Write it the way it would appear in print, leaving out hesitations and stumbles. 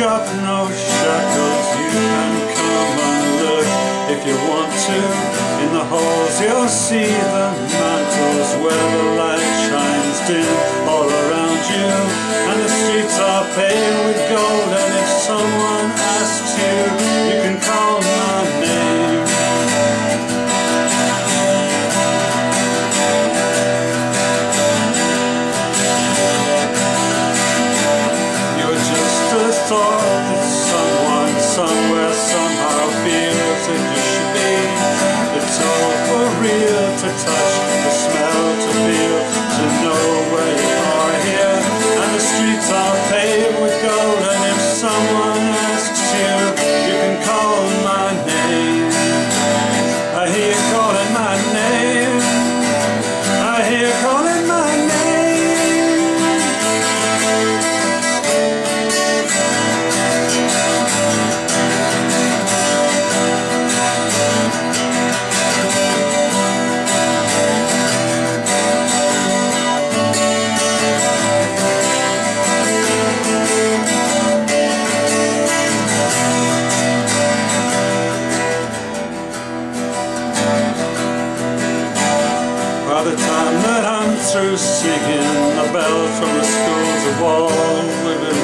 got no shackles, you can come and look if you want to. In the halls you'll see the mantles where the light shines dim all around you, and the streets are paved with gold. And if someone asks you, you can call my name. Thought that someone, somewhere, somehow feels that you should be. It's all for real, to touch, to smell, to feel, to know where you are here. And the streets are paved with gold, and if someone asks you, you can call my name. I hear you calling my name. I hear you calling my name. By the time that I'm through singing, the bells from the schools of all